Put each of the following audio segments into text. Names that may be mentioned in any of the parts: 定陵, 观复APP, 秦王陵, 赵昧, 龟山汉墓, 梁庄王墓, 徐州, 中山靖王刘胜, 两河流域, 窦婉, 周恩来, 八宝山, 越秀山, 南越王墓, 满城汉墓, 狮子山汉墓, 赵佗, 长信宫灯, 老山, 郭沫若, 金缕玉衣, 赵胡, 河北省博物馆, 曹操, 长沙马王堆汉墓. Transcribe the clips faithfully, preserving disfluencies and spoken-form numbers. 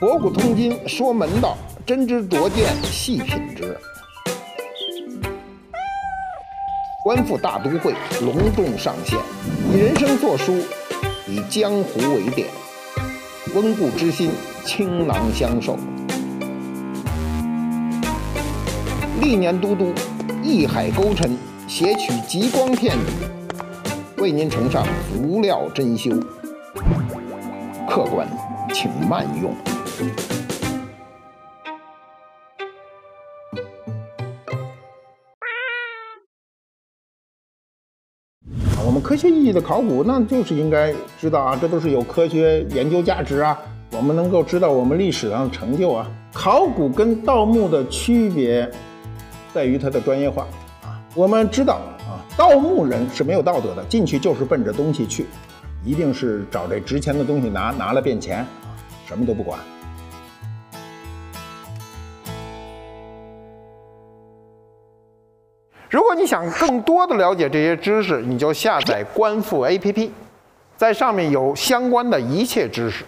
博古通今，说门道，真知灼见，细品之。观复大都会隆重上线，以人生作书，以江湖为典，温故知新，倾囊相授。历年都督一海勾陈，携取极光片语，为您呈上足料真修。客官，请慢用。我们科学意义的考古，那就是应该知道啊，这都是有科学研究价值啊。我们能够知道我们历史上的成就啊。考古跟盗墓的区别，在于它的专业化啊。我们知道啊，盗墓人是没有道德的，进去就是奔着东西去。一定是找这值钱的东西拿，拿了变钱，什么都不管。如果你想更多的了解这些知识，你就下载观复 A P P， 在上面有相关的一切知识。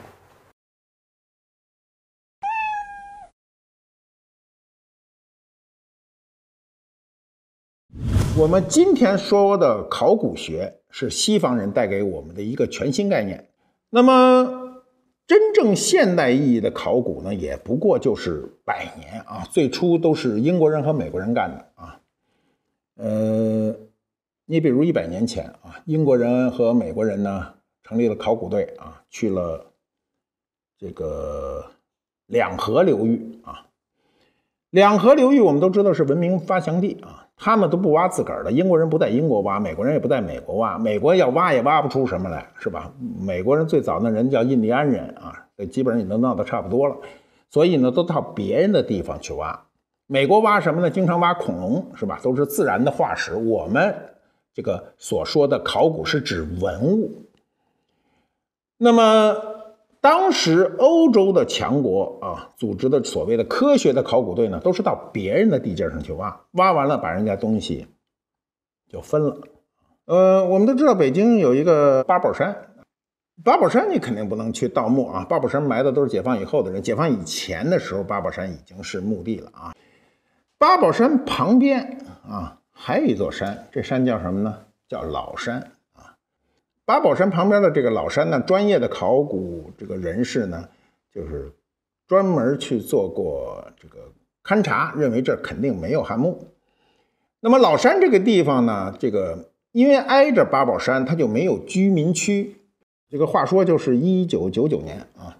我们今天说的考古学是西方人带给我们的一个全新概念。那么，真正现代意义的考古呢，也不过就是百年啊。最初都是英国人和美国人干的啊。呃，你比如一百年前啊，英国人和美国人呢成立了考古队啊，去了这个两河流域啊。两河流域我们都知道是文明发祥地啊，他们都不挖自个儿的，英国人不在英国挖，美国人也不在美国挖，美国要挖也挖不出什么来，是吧？美国人最早那人叫印第安人啊，基本上也能闹得差不多了，所以呢，都到别人的地方去挖。美国挖什么呢？经常挖恐龙，是吧？都是自然的化石。我们这个所说的考古是指文物。那么当时欧洲的强国啊组织的所谓的科学的考古队呢，都是到别人的地界上去挖，挖完了把人家东西就分了。呃，我们都知道北京有一个八宝山，八宝山你肯定不能去盗墓啊，八宝山埋的都是解放以后的人，解放以前的时候八宝山已经是墓地了啊。八宝山旁边啊还有一座山，这山叫什么呢？叫老山。八宝山旁边的这个老山呢，专业的考古这个人士呢，就是专门去做过这个勘察，认为这肯定没有汉墓。那么老山这个地方呢，这个因为挨着八宝山，它就没有居民区。这个话说就是一九九九年啊，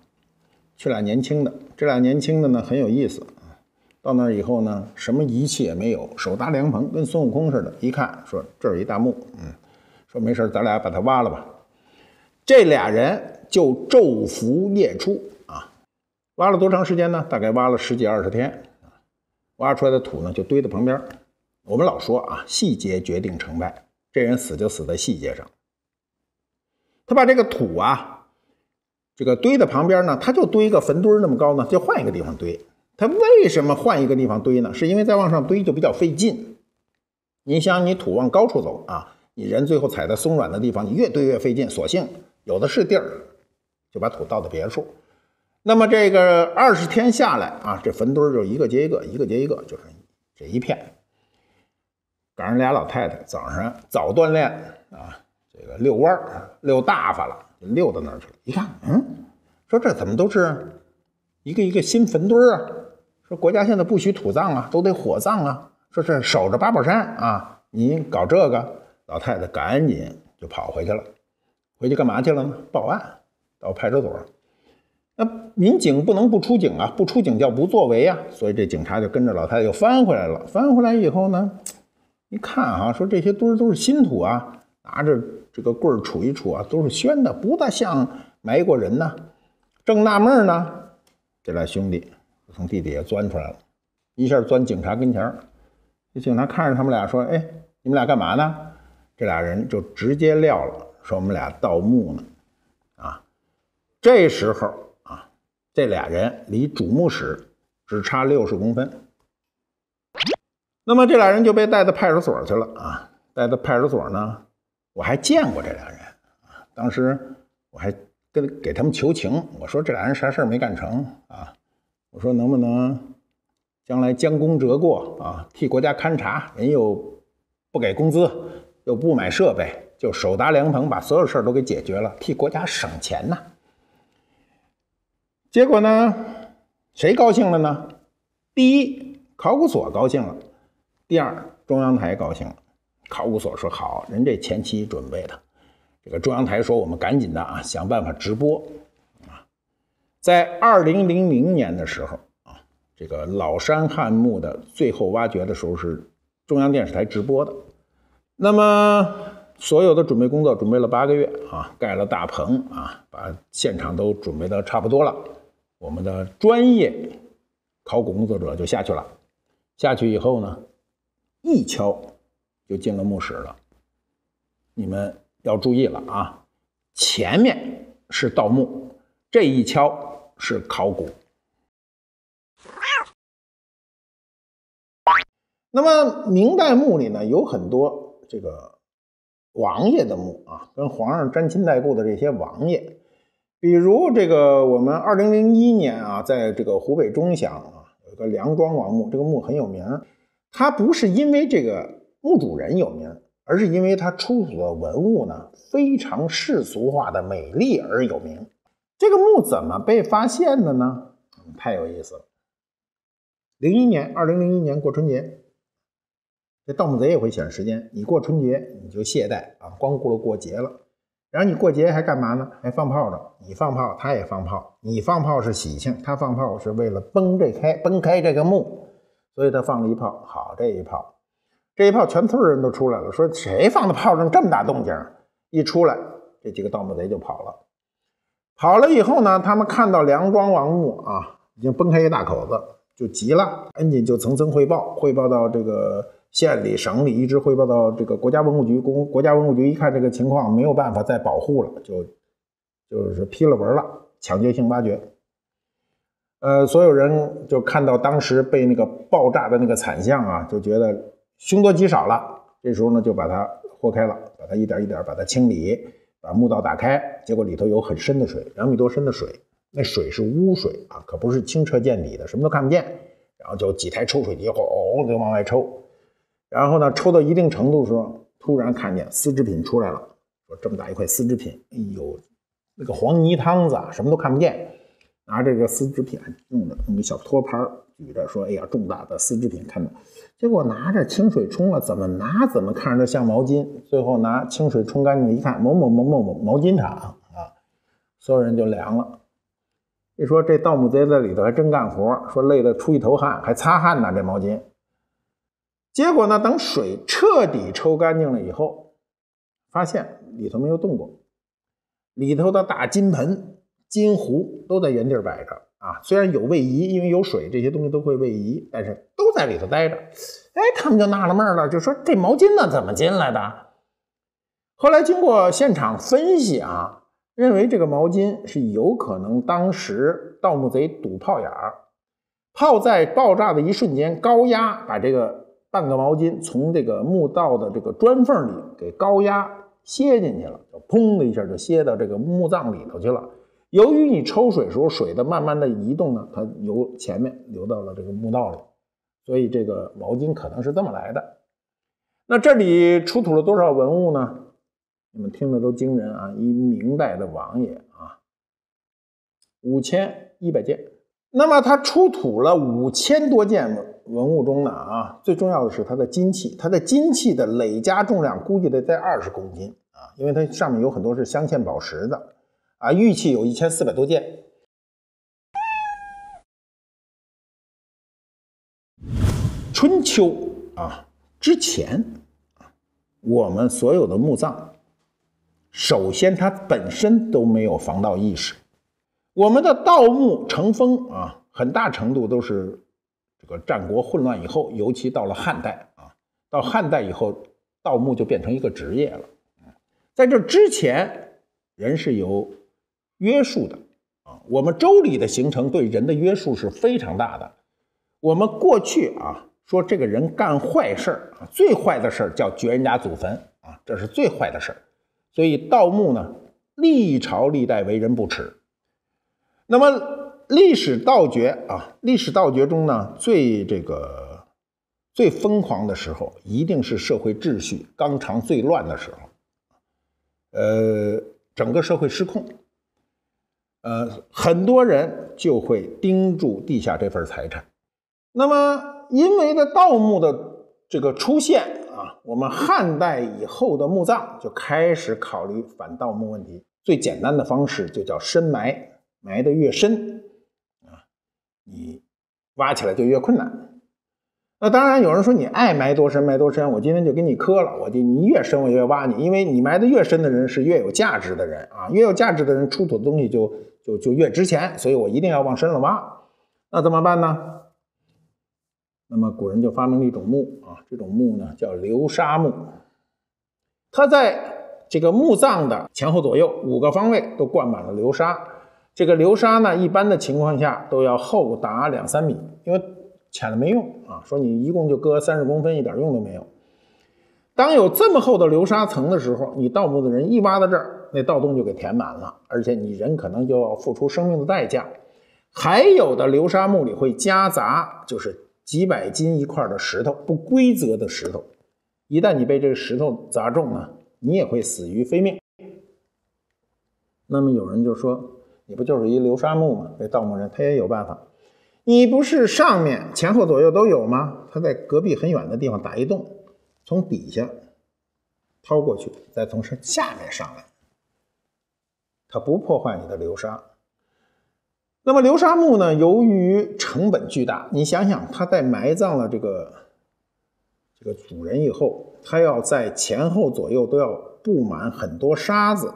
去俩年轻的，这俩年轻的呢很有意思啊。到那儿以后呢，什么仪器也没有，手搭凉棚，跟孙悟空似的。一看说这儿有一大墓，嗯。说没事，咱俩把它挖了吧。这俩人就昼伏夜出啊，挖了多长时间呢？大概挖了十几二十天，挖出来的土呢就堆在旁边。我们老说啊，细节决定成败，这人死就死在细节上。他把这个土啊，这个堆在旁边呢，他就堆一个坟堆那么高呢，就换一个地方堆。他为什么换一个地方堆呢？是因为再往上堆就比较费劲。你想，你土往高处走啊。你人最后踩在松软的地方，你越堆越费劲，索性有的是地儿，就把土倒到别处。那么这个二十天下来啊，这坟堆就一个接一个，一个接一个，就是这一片。赶上俩老太太早上早锻炼啊，这个遛弯儿遛大发了，遛到那儿去了。一看，嗯，说这怎么都是一个一个新坟堆啊？说国家现在不许土葬啊，都得火葬啊。说是守着八宝山啊，你搞这个。老太太赶紧就跑回去了，回去干嘛去了呢？报案，到派出所。那民警不能不出警啊，不出警叫不作为啊，所以这警察就跟着老太太又翻回来了。翻回来以后呢，一看啊，说这些堆都是新土啊，拿着这个棍儿杵一杵啊，都是宣的，不大像埋过人呢。正纳闷呢，这俩兄弟就从地底下钻出来了，一下钻警察跟前。这警察看着他们俩说：“哎，你们俩干嘛呢？”这俩人就直接撂了，说我们俩盗墓呢，啊，这时候啊，这俩人离主墓室只差六十公分，那么这俩人就被带到派出所去了啊，带到派出所呢，我还见过这俩人啊，当时我还跟给他们求情，我说这俩人啥事儿没干成啊，我说能不能将来将功折过啊，替国家勘察，人又不给工资，又不买设备，就手搭凉棚把所有事儿都给解决了，替国家省钱呐。结果呢，谁高兴了呢？第一，考古所高兴了；第二，中央台高兴了。考古所说好，人这前期准备的。这个中央台说我们赶紧的啊，想办法直播啊。在二零零零年的时候啊，这个老山汉墓的最后挖掘的时候是中央电视台直播的。那么所有的准备工作准备了八个月啊，盖了大棚啊，把现场都准备的差不多了。我们的专业考古工作者就下去了，下去以后呢，一敲就进了墓室了。你们要注意了啊，前面是盗墓，这一敲是考古。那么明代墓里呢，有很多这个王爷的墓啊，跟皇上沾亲带故的这些王爷，比如这个我们二零零一年啊，在这个湖北钟祥啊，有一个梁庄王墓，这个墓很有名，它不是因为这个墓主人有名，而是因为它出土的文物呢非常世俗化的美丽而有名。这个墓怎么被发现的呢？太有意思了。零一年，二零零一年过春节，这盗墓贼也会选时间，你过春节你就懈怠啊，光顾了过节了，然后你过节还干嘛呢？还放炮呢，你放炮他也放炮，你放炮是喜庆，他放炮是为了崩这开崩开这个墓，所以他放了一炮。好，这一炮这一炮全村人都出来了，说谁放的炮仗这么大动静，一出来这几个盗墓贼就跑了。跑了以后呢，他们看到梁庄王墓啊已经崩开一大口子，就急了，赶紧就层层汇报，汇报到这个县里省里，一直汇报到这个国家文物局。国国家文物局一看这个情况没有办法再保护了，就就是批了文了，抢劫性挖掘。呃，所有人就看到当时被那个爆炸的那个惨象啊，就觉得凶多吉少了。这时候呢，就把它豁开了，把它一点一点把它清理，把墓道打开，结果里头有很深的水，两米多深的水，那水是污水啊，可不是清澈见底的，什么都看不见。然后就几台抽水机后哦就往外抽。然后呢，抽到一定程度的时候，突然看见丝织品出来了，说这么大一块丝织品，哎呦，那个黄泥汤子啊，什么都看不见，拿这个丝织品用的那个小托盘举着，说哎呀，重大的丝织品看到，结果拿着清水冲了，怎么拿怎么看着像毛巾，最后拿清水冲干净一看，某某某某某毛巾厂啊，所有人就凉了。一说这盗墓贼在里头还真干活，说累得出一头汗，还擦汗呢这毛巾。结果呢，等水彻底抽干净了以后，发现里头没有动过，里头的大金盆金壶都在原地摆着啊。虽然有位移，因为有水这些东西都会位移，但是都在里头待着。哎，他们就纳了闷了，就说这毛巾呢怎么进来的。后来经过现场分析啊，认为这个毛巾是有可能当时盗墓贼堵炮眼儿，炮在爆炸的一瞬间高压把这个半个毛巾从这个墓道的这个砖缝里给高压歇进去了，就砰的一下就歇到这个墓葬里头去了。由于你抽水时候水的慢慢的移动呢，它由前面流到了这个墓道里，所以这个毛巾可能是这么来的。那这里出土了多少文物呢？你们听着都惊人啊！一明代的王爷啊，五千一百件。那么它出土了五千多件文物文物中呢啊，最重要的是它的金器，它的金器的累加重量估计得在二十公斤啊，因为它上面有很多是镶嵌宝石的啊，玉器有一千四百多件。春秋啊之前，我们所有的墓葬，首先它本身都没有防盗意识，我们的盗墓成风啊，很大程度都是这个战国混乱以后，尤其到了汉代啊，到汉代以后，盗墓就变成一个职业了。在这之前，人是有约束的啊。我们周礼的形成对人的约束是非常大的。我们过去啊说这个人干坏事啊，最坏的事叫掘人家祖坟啊，这是最坏的事。所以盗墓呢历朝历代为人不齿。那么历史盗掘啊，历史盗掘中呢，最这个最疯狂的时候，一定是社会秩序纲常最乱的时候。呃，整个社会失控，呃，很多人就会盯住地下这份财产。那么，因为这盗墓的这个出现啊，我们汉代以后的墓葬就开始考虑反盗墓问题。最简单的方式就叫深埋，埋得越深啊，你挖起来就越困难。那当然有人说你爱埋多深埋多深，我今天就给你磕了，我就你越深我越挖你，因为你埋得越深的人是越有价值的人啊，越有价值的人出土的东西就就就越值钱，所以我一定要往深了挖。那怎么办呢？那么古人就发明了一种墓啊，这种墓呢叫流沙墓，它在这个墓葬的前后左右五个方位都灌满了流沙。这个流沙呢，一般的情况下都要厚达两三米，因为浅了没用啊，说你一共就搁三十公分一点用都没有。当有这么厚的流沙层的时候，你盗墓的人一挖到这儿，那盗洞就给填满了，而且你人可能就要付出生命的代价。还有的流沙墓里会夹杂就是几百斤一块的石头，不规则的石头，一旦你被这个石头砸中呢，你也会死于非命。那么有人就说，你不就是一流沙墓吗？这盗墓人他也有办法，你不是上面前后左右都有吗？他在隔壁很远的地方打一洞，从底下掏过去，再从下面上来，他不破坏你的流沙。那么流沙墓呢，由于成本巨大，你想想他在埋葬了这个这个主人以后，他要在前后左右都要布满很多沙子，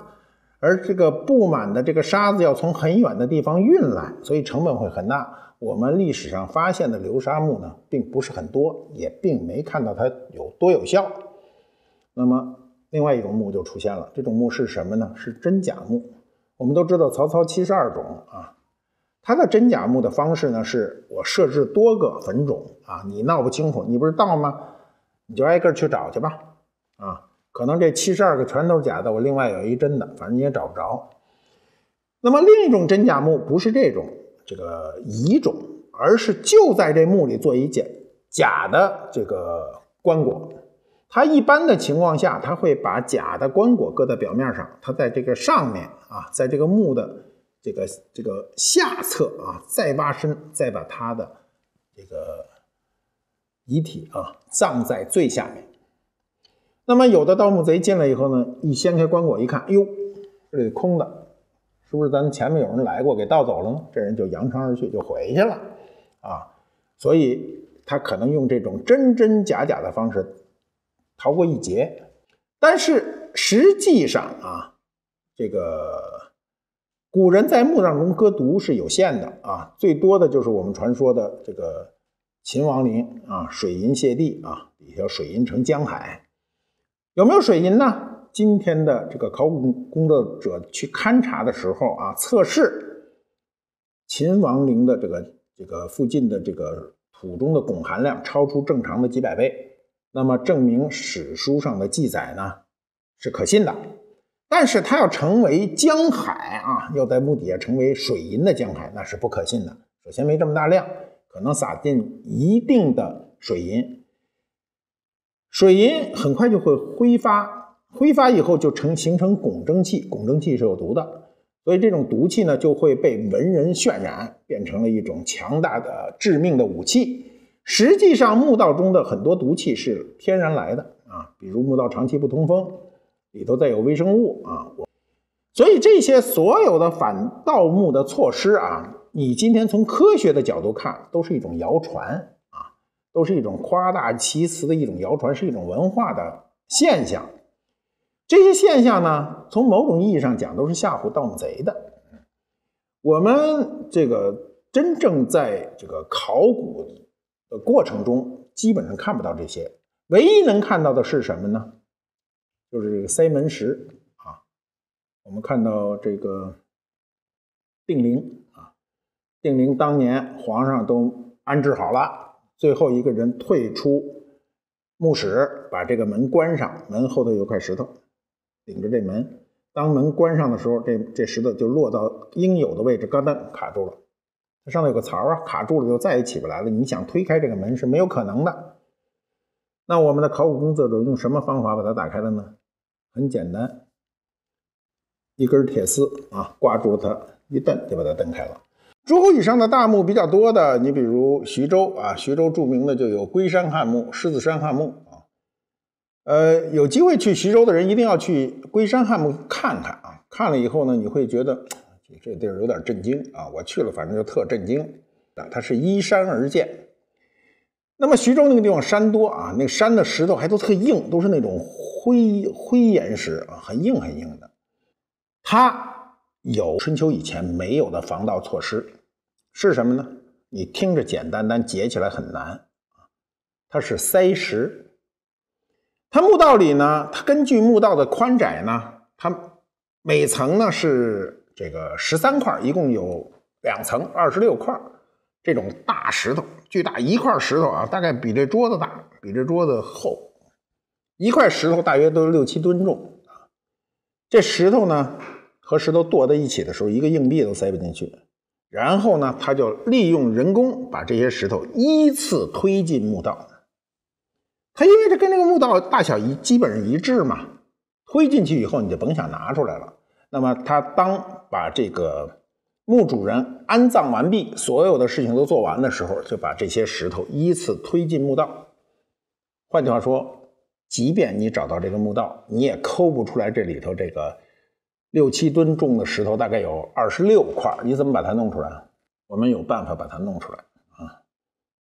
而这个布满的这个沙子要从很远的地方运来，所以成本会很大。我们历史上发现的流沙墓呢，并不是很多，也并没看到它有多有效。那么另外一种墓就出现了，这种墓是什么呢？是真假墓。我们都知道曹操七十二种啊，他的真假墓的方式呢，是我设置多个坟冢啊，你闹不清楚，你不是盗吗？你就挨个去找去吧，啊，可能这七十二个全都是假的，我另外有一真的，反正你也找不着。那么另一种真假墓不是这种这个遗种，而是就在这墓里做一假假的这个棺椁。他一般的情况下，他会把假的棺椁搁在表面上，他在这个上面啊，在这个墓的这个这个下侧啊，再挖深，再把他的这个遗体啊葬在最下面。那么有的盗墓贼进来以后呢，一掀开棺椁一看，哟，这里空的，是不是咱前面有人来过给盗走了呢？这人就扬长而去，就回去了啊。所以他可能用这种真真假假的方式逃过一劫，但是实际上啊，这个古人在墓葬中割毒是有限的啊，最多的就是我们传说的这个秦王陵啊，水银泻地啊，底下水银成江海。有没有水银呢？今天的这个考古工作者去勘察的时候啊，测试秦王陵的这个这个附近的这个土中的汞含量超出正常的几百倍，那么证明史书上的记载呢是可信的。但是它要成为江海啊，要在墓底下成为水银的江海，那是不可信的。首先没这么大量，可能撒进一定的水银，水银很快就会挥发，挥发以后就成形成汞蒸气，汞蒸气是有毒的，所以这种毒气呢就会被文人渲染，变成了一种强大的致命的武器。实际上墓道中的很多毒气是天然来的啊，比如墓道长期不通风，里头再有微生物啊，所以这些所有的反盗墓的措施啊，你今天从科学的角度看，都是一种谣传啊，都是一种夸大其词的一种谣传，是一种文化的现象。这些现象呢，从某种意义上讲，都是吓唬盗墓贼的。我们这个真正在这个考古的过程中，基本上看不到这些，唯一能看到的是什么呢？就是这个塞门石啊，我们看到这个定陵啊，定陵当年皇上都安置好了，最后一个人退出墓室，把这个门关上，门后头有块石头顶着这门，当门关上的时候，这这石头就落到应有的位置，刚刚卡住了。它上面有个槽啊，卡住了就再也起不来了。你想推开这个门是没有可能的。那我们的考古工作者用什么方法把它打开的呢？很简单，一根铁丝啊挂住它，一蹬就把它蹬开了。诸侯以上的大墓比较多的，你比如徐州啊，徐州著名的就有龟山汉墓、狮子山汉墓啊。呃，有机会去徐州的人一定要去龟山汉墓看看啊，看了以后呢，你会觉得这地儿有点震惊啊！我去了，反正就特震惊啊！它是依山而建。那么徐州那个地方山多啊，那山的石头还都特硬，都是那种灰灰岩石啊，很硬很硬的。它有春秋以前没有的防盗措施，是什么呢？你听着简单，但解起来很难。它是塞石。它墓道里呢，它根据墓道的宽窄呢，它每层呢是。这个十三块，一共有两层二十六块，这种大石头，巨大一块石头啊，大概比这桌子大，比这桌子厚，一块石头大约都六七吨重啊。这石头呢和石头剁在一起的时候，一个硬币都塞不进去。然后呢，他就利用人工把这些石头依次推进墓道。他因为这跟这个墓道大小一基本上一致嘛，推进去以后你就甭想拿出来了。那么他当把这个墓主人安葬完毕，所有的事情都做完的时候，就把这些石头依次推进墓道。换句话说，即便你找到这个墓道，你也抠不出来这里头这个六七吨重的石头大概有二十六块，你怎么把它弄出来？我们有办法把它弄出来啊，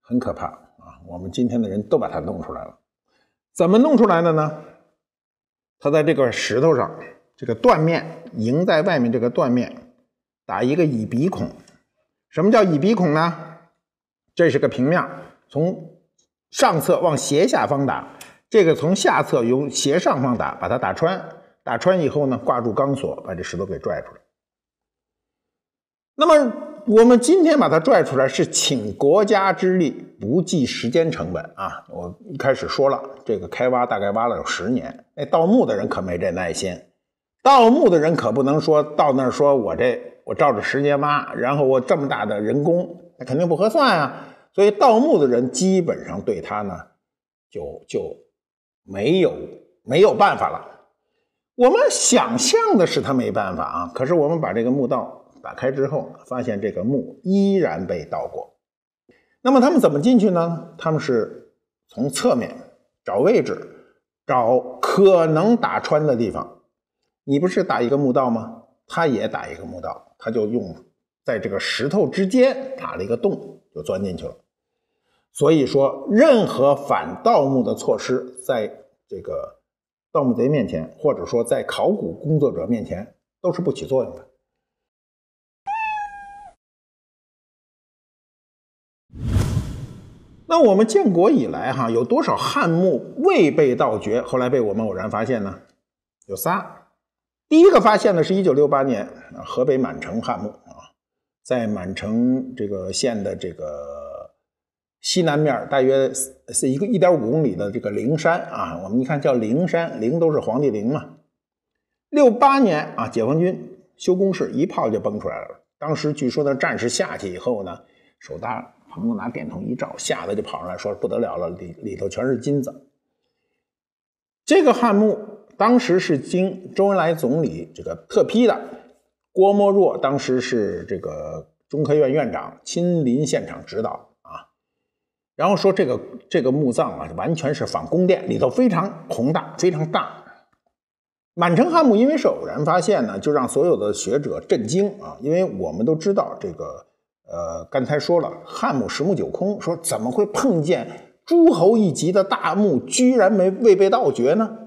很可怕啊！我们今天的人都把它弄出来了，怎么弄出来的呢？它在这个石头上。这个断面迎在外面，这个断面打一个以鼻孔。什么叫以鼻孔呢？这是个平面，从上侧往斜下方打，这个从下侧由斜上方打，把它打穿。打穿以后呢，挂住钢索，把这石头给拽出来。那么我们今天把它拽出来，是请国家之力，不计时间成本啊！我一开始说了，这个开挖大概挖了有十年，那盗墓的人可没这耐心。盗墓的人可不能说到那儿说我这我照着时间挖，然后我这么大的人工，那肯定不合算啊。所以盗墓的人基本上对他呢就就没有没有办法了。我们想象的是他没办法啊，可是我们把这个墓道打开之后，发现这个墓依然被盗过。那么他们怎么进去呢？他们是从侧面找位置，找可能打穿的地方。你不是打一个墓道吗？他也打一个墓道，他就用在这个石头之间打了一个洞，就钻进去了。所以说，任何反盗墓的措施，在这个盗墓贼面前，或者说在考古工作者面前，都是不起作用的。那我们建国以来哈，有多少汉墓未被盗掘，后来被我们偶然发现呢？有仨。第一个发现的是一九六八年河北满城汉墓啊，在满城这个县的这个西南面大约是一个 一点五 公里的这个陵山啊，我们一看叫陵山，陵都是皇帝陵嘛。六八年啊，解放军修工事一炮就崩出来了，当时据说呢战士下去以后呢，手搭棚子拿电筒一照，吓得就跑上来说不得了了，里里头全是金子。这个汉墓当时是经周恩来总理这个特批的，郭沫若当时是这个中科院院长，亲临现场指导啊。然后说这个这个墓葬啊，完全是仿宫殿，里头非常宏大，非常大。满城汉墓因为是偶然发现呢，就让所有的学者震惊啊，因为我们都知道这个呃，刚才说了，汉墓十墓九空，说怎么会碰见诸侯一级的大墓居然没未被盗掘呢？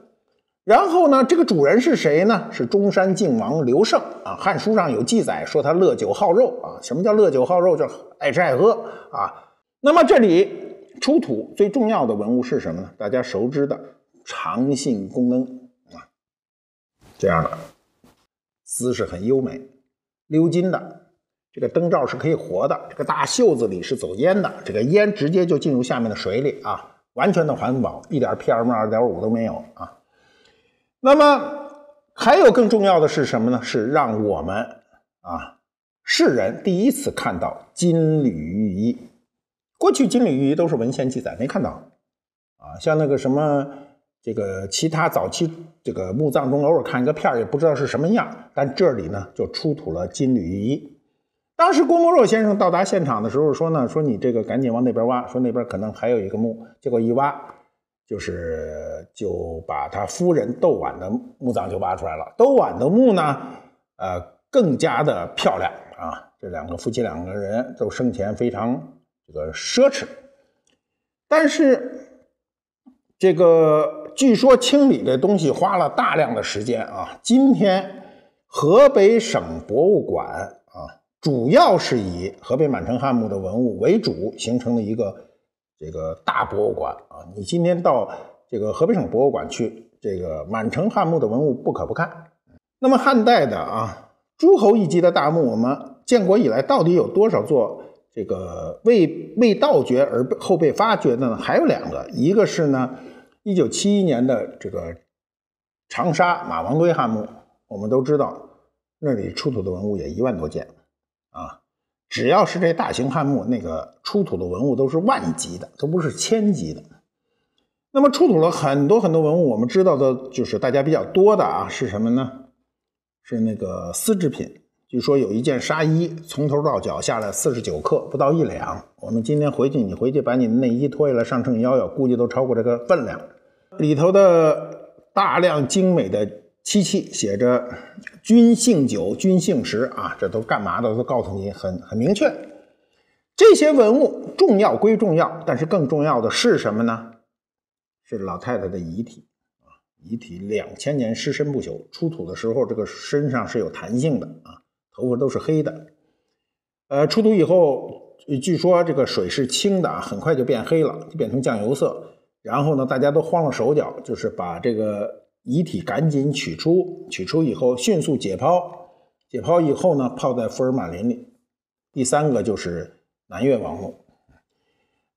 然后呢，这个主人是谁呢？是中山靖王刘胜啊，《汉书》上有记载说他乐酒好肉啊。什么叫乐酒好肉？叫爱吃爱喝啊。那么这里出土最重要的文物是什么呢？大家熟知的长信宫灯啊，这样的姿势很优美，鎏金的，这个灯罩是可以活的，这个大袖子里是走烟的，这个烟直接就进入下面的水里啊，完全的环保，一点 P M 二点五 都没有啊。那么还有更重要的是什么呢？是让我们啊世人第一次看到金缕玉衣。过去金缕玉衣都是文献记载，没看到啊，像那个什么这个其他早期这个墓葬中偶尔看一个片儿，也不知道是什么样，但这里呢就出土了金缕玉衣。当时郭沫若先生到达现场的时候说呢，说你这个赶紧往那边挖，说那边可能还有一个墓。结果一挖，就是就把他夫人窦婉的墓葬就挖出来了。窦婉的墓呢，呃，更加的漂亮啊。这两个夫妻两个人都生前非常这个奢侈，但是这个据说清理这东西花了大量的时间啊。今天河北省博物馆。主要是以河北满城汉墓的文物为主，形成了一个这个大博物馆啊！你今天到这个河北省博物馆去，这个满城汉墓的文物不可不看。那么汉代的啊，诸侯一级的大墓，我们建国以来到底有多少座这个未未盗掘而后被发掘的呢？还有两个，一个是呢，一九七一年的这个长沙马王堆汉墓，我们都知道那里出土的文物也一万多件。啊，只要是这大型汉墓，那个出土的文物都是万级的，都不是千级的。那么出土了很多很多文物，我们知道的就是大家比较多的啊，是什么呢？是那个丝织品。据说有一件纱衣，从头到脚下来四十九克，不到一两。我们今天回去，你回去把你的内衣脱下来上秤腰腰，估计都超过这个分量。里头的大量精美的漆器写着君姓酒君姓食啊，这都干嘛的都告诉你，很很明确。这些文物重要归重要，但是更重要的是什么呢？是老太太的遗体啊，遗体两千年尸身不朽，出土的时候这个身上是有弹性的啊，头发都是黑的。呃，出土以后，据说这个水是清的啊，很快就变黑了，就变成酱油色。然后呢，大家都慌了手脚，就是把这个遗体赶紧取出，取出以后迅速解剖，解剖以后呢，泡在福尔马林里。第三个就是南越王墓。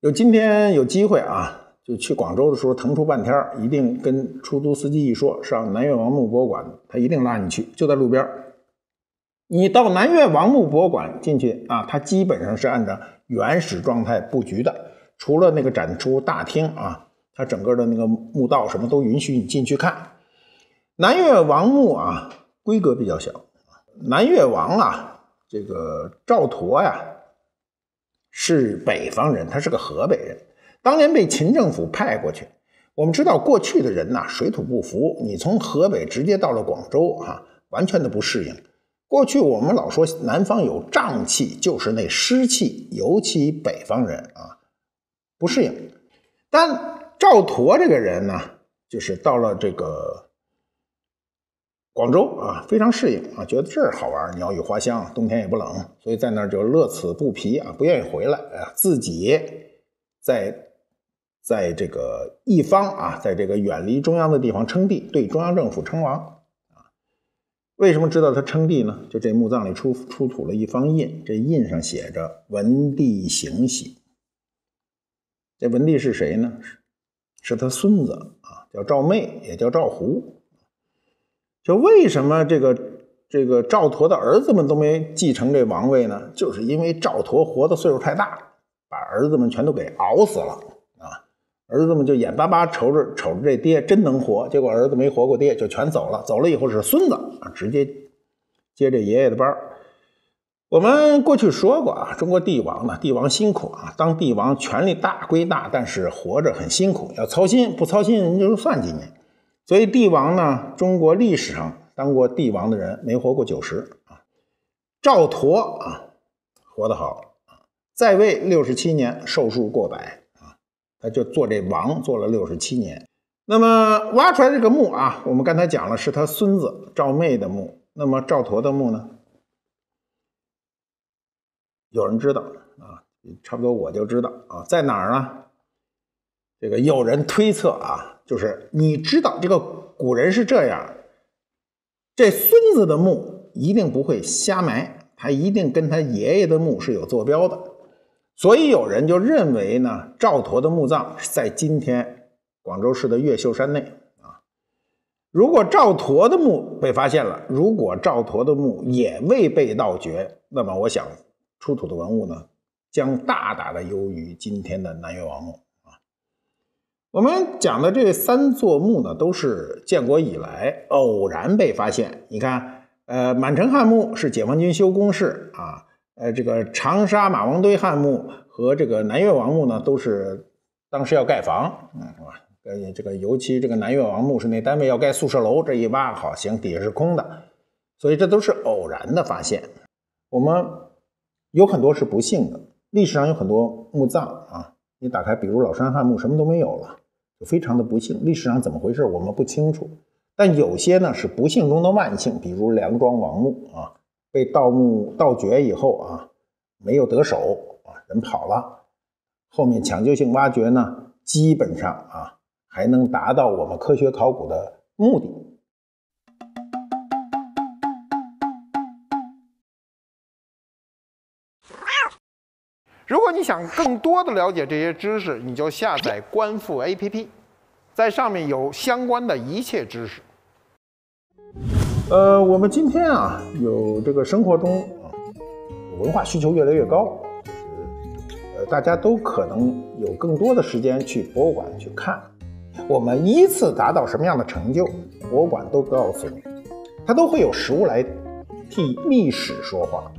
有今天有机会啊，就去广州的时候腾出半天，一定跟出租司机一说上南越王墓博物馆，他一定拉你去，就在路边。你到南越王墓博物馆进去啊，它基本上是按照原始状态布局的，除了那个展出大厅啊，它整个的那个墓道什么都允许你进去看。南越王墓啊，规格比较小。南越王啊，这个赵佗呀、啊，是北方人，他是个河北人，当年被秦政府派过去。我们知道过去的人呐、啊，水土不服，你从河北直接到了广州啊，完全的不适应。过去我们老说南方有瘴气，就是那湿气，尤其北方人啊不适应。但赵佗这个人呢，就是到了这个广州啊，非常适应啊，觉得这儿好玩，鸟语花香，冬天也不冷，所以在那儿就乐此不疲啊，不愿意回来啊，自己在在这个一方啊，在这个远离中央的地方称帝，对中央政府称王啊。为什么知道他称帝呢？就这墓葬里出出土了一方印，这印上写着“文帝行喜”。这文帝是谁呢？是他孙子啊，叫赵昧，也叫赵胡。就为什么这个这个赵佗的儿子们都没继承这王位呢？就是因为赵佗活的岁数太大，把儿子们全都给熬死了啊！儿子们就眼巴巴瞅着瞅着这爹真能活，结果儿子没活过爹，就全走了。走了以后是孙子啊，直接接这爷爷的班。我们过去说过啊，中国帝王呢，帝王辛苦啊，当帝王权力大归大，但是活着很辛苦，要操心，不操心就是算计你。所以帝王呢，中国历史上当过帝王的人没活过九十啊。赵佗啊，活得好啊，在位六十七年，寿数过百啊，他就做这王做了六十七年。那么挖出来这个墓啊，我们刚才讲了是他孙子赵昧的墓。那么赵佗的墓呢，有人知道啊，差不多我就知道啊，在哪儿呢？这个有人推测啊，就是你知道这个古人是这样，这孙子的墓一定不会瞎埋，他一定跟他爷爷的墓是有坐标的，所以有人就认为呢，赵佗的墓葬在今天广州市的越秀山内啊。如果赵佗的墓被发现了，如果赵佗的墓也未被盗掘，那么我想出土的文物呢，将大大的优于今天的南越王墓啊。我们讲的这三座墓呢，都是建国以来偶然被发现。你看，呃，满城汉墓是解放军修工事啊，呃，这个长沙马王堆汉墓和这个南越王墓呢，都是当时要盖房，嗯，是吧？呃，这个尤其这个南越王墓是那单位要盖宿舍楼，这一挖好行，底下是空的，所以这都是偶然的发现。我们有很多是不幸的，历史上有很多墓葬啊，你打开比如老山汉墓什么都没有了，就非常的不幸。历史上怎么回事我们不清楚，但有些呢是不幸中的万幸，比如梁庄王墓啊，被盗墓盗掘以后啊，没有得手啊，人跑了，后面抢救性挖掘呢，基本上啊。还能达到我们科学考古的目的。如果你想更多的了解这些知识，你就下载观复 A P P， 在上面有相关的一切知识。呃，我们今天啊，有这个生活中啊，文化需求越来越高。呃，大家都可能有更多的时间去博物馆去看，我们依次达到什么样的成就，博物馆都告诉你，它都会有实物来替历史说话。